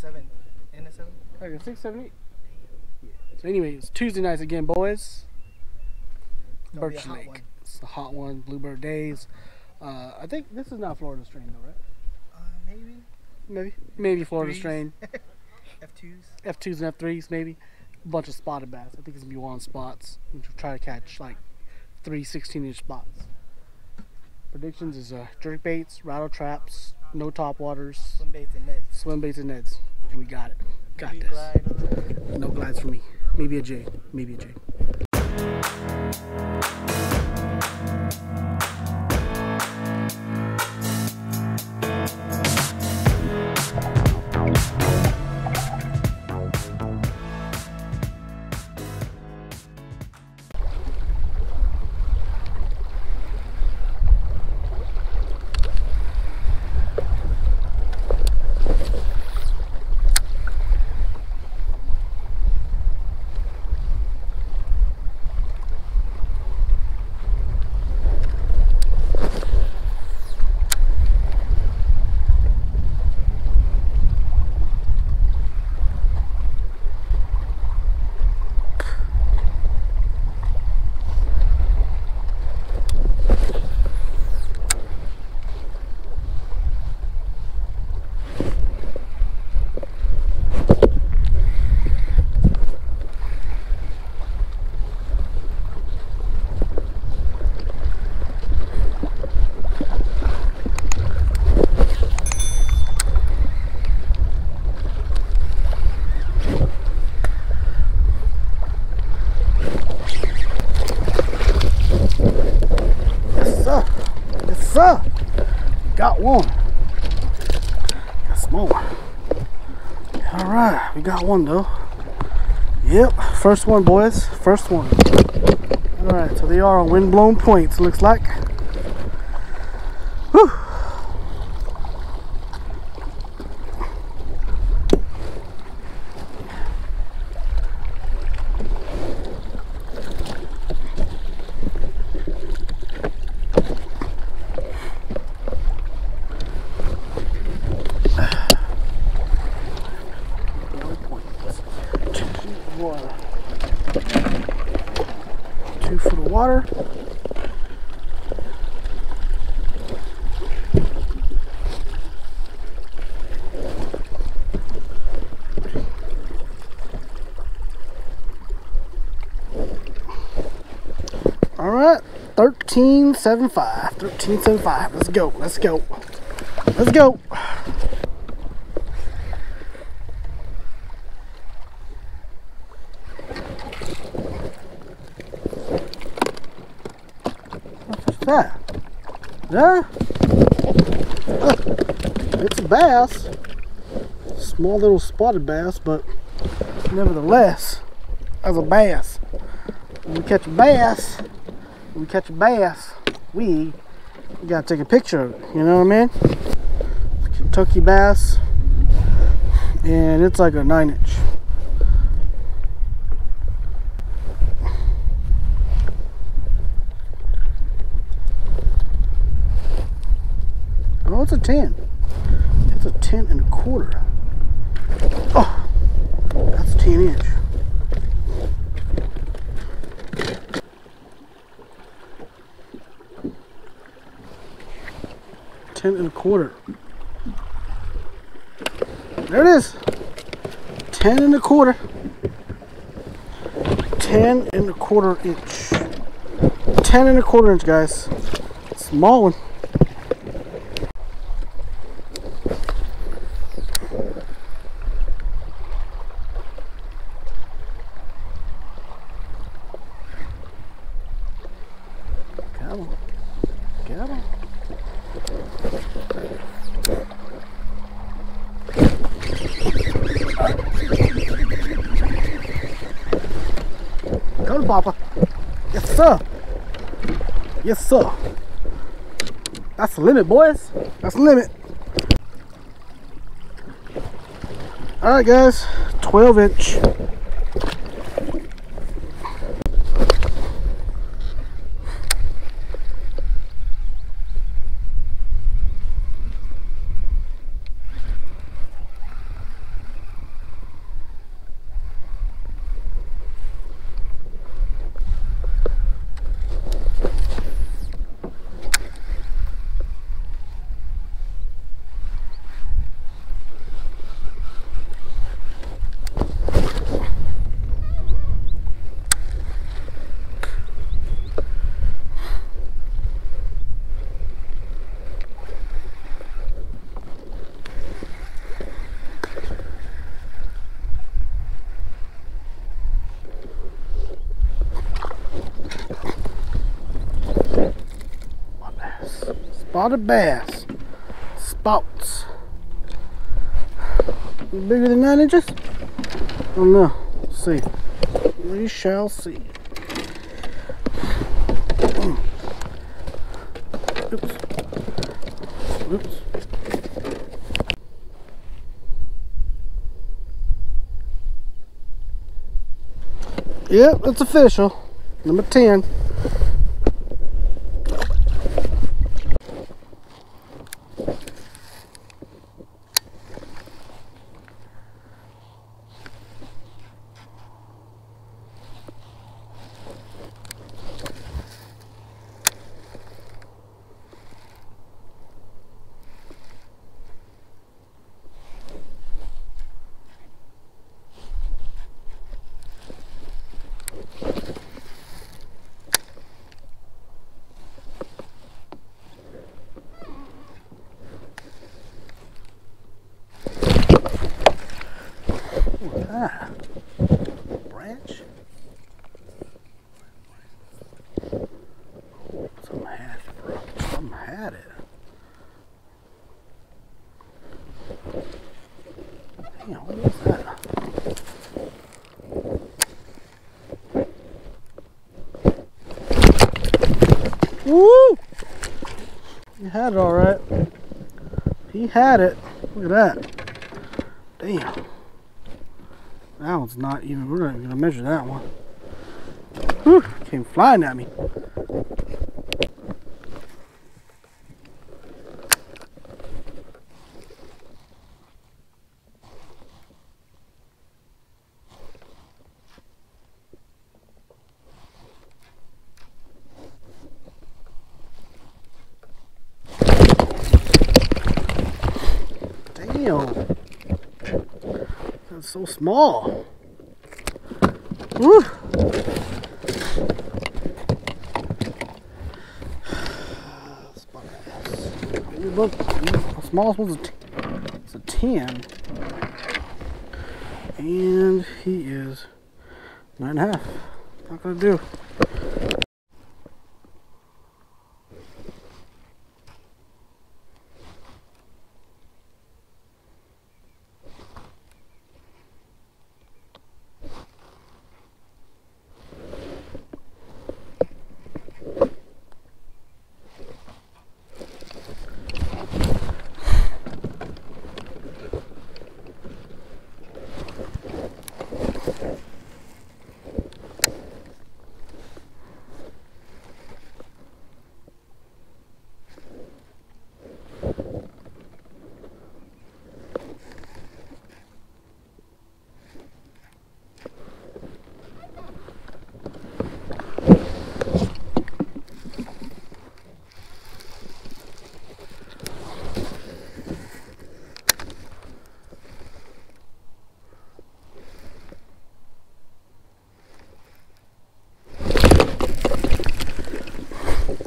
7 and a 7. Okay, 6, 7, 8. Yeah. So anyways, Tuesday nights again, boys. Berth Lake. One. It's a hot one. Bluebird days. I think this is not Florida strain though, right? Maybe. Maybe Florida strain. F2s. F2s and F3s maybe. A bunch of spotted bass. I think it's going to be one spots. We'll try to catch like 3 16-inch spots. Predictions is jerk baits, rattle traps, no top waters, swim baits and nets. Swim baits and nets. And we got it. Got maybe this. Glide. No glides for me. Maybe a J. Maybe a J. Got one. Got some more. Alright, we got one though. Yep, first one, boys. First one. Alright, so they are on windblown points, looks like. Whew. Water. All right, 13.75, 13.75. Let's go, let's go, let's go. Yeah. Yeah. It's a bass. Small little spotted bass, but nevertheless, as a bass. When we catch a bass, when we catch a bass, we gotta take a picture of it, you know what I mean? It's a Kentucky bass, and it's like a 9-inch. It's a 10. It's a 10 1/4. Oh, that's a 10-inch. Ten and a quarter. There it is. 10 1/4. 10 1/4 inch. 10 1/4 inch, guys. Small one. Papa. Yes, sir. Yes, sir. That's the limit, boys. That's the limit. All right, guys. 12-inch. spotted bass. Spots. Bigger than 9 inches? I don't know. Let's see. We shall see. Oops. Oops. Yep, it's official. Number 10. Ah, branch. Something had it, bro. Something had it. Damn, what was that? Woo! He had it all right. He had it. Look at that. Damn. That one's not even, we're not even gonna measure that one. Whew, came flying at me. Damn. That's so small. Woo. The smallest one's a 10. And he is 9.5. Not gonna do.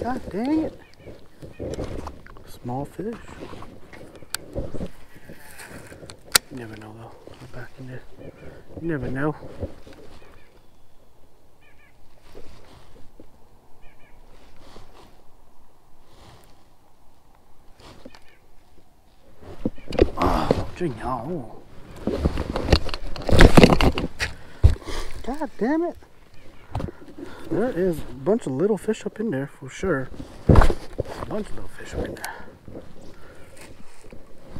God dang it. Small fish. You never know though. Go back in there. You never know. Oh, genial. God damn it. There is a bunch of little fish up in there for sure. A bunch of little fish up in there.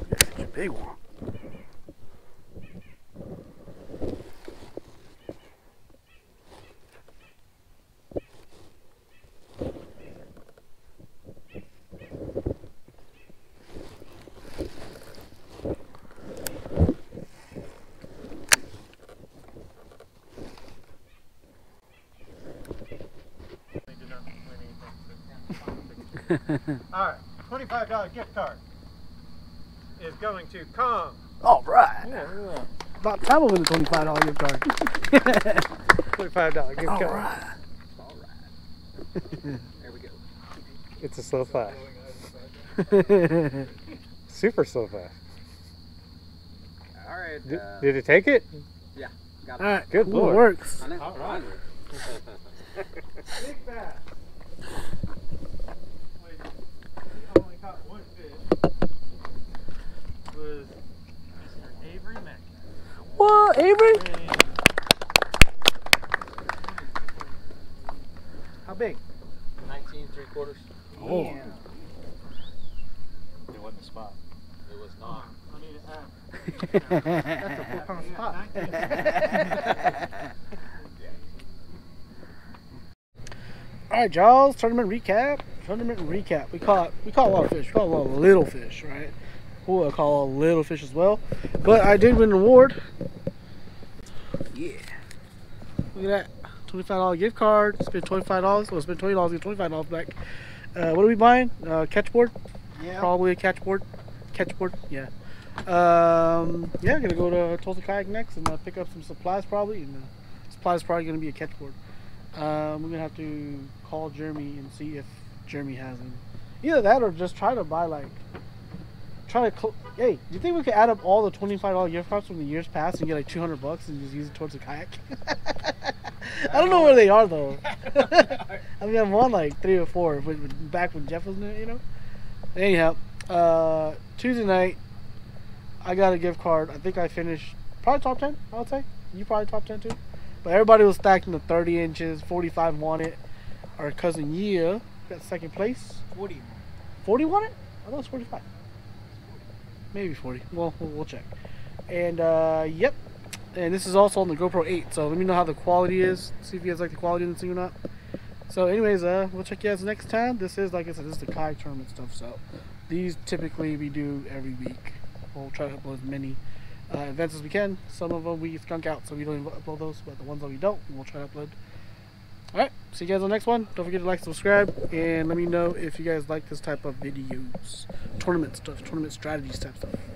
That's such a big one. Alright, $25 gift card is going to come. Alright. Yeah. About travel with a $25 gift card. $25 gift card. Alright. There we go. It's a slow fly. Super slow fly. Alright. Did it take it? Yeah. Got it. Alright, good Lord. It works. Alright. Big bass. was Mr. Avery Mack. What, Avery? How big? 19 3/4. Oh. Yeah. It wasn't a spot. It was not. I need a hat. That's a 4-pound spot. All right, y'all. Tournament recap. We caught a lot of fish. We caught a lot of little fish, right? We'll call little fish as well. But I did win an award. Yeah. Look at that. $25 gift card. Spend $25. Well, spend $20. Get $25 back. What are we buying? Catch board. Yeah. Probably a catch board. Yeah. Yeah. Gonna go to Tulsa Kayak next and pick up some supplies probably. And supplies probably gonna be a catch board. We're gonna have to call Jeremy and see if Jeremy has them. Either that or just try to buy like. Hey, do you think we could add up all the $25 gift cards from the years past and get like 200 bucks and just use it towards a kayak? I don't know where they are though. I mean, I'm on like 3 or 4 back when Jeff was new, you know. Anyhow, Tuesday night, I got a gift card. I think I finished probably top 10. I would say you probably top 10 too. But everybody was stacked in the 30 inches, 45 won it. Our cousin Yia got second place. 40. 40 won it? I thought it was 45. Maybe 40. Well, we'll check. And yep. And this is also on the GoPro 8. So let me know how the quality is. See if you guys like the quality in this thing or not. So anyways, we'll check you guys next time. This is, like I said, this is the kayak tournament stuff. So these typically we do every week. We'll try to upload as many events as we can. Some of them we skunk out, so we don't even upload those. But the ones that we don't, we'll try to upload. All right. See you guys on the next one. Don't forget to like, subscribe, and let me know if you guys like this type of videos. Tournament stuff, tournament strategies type stuff.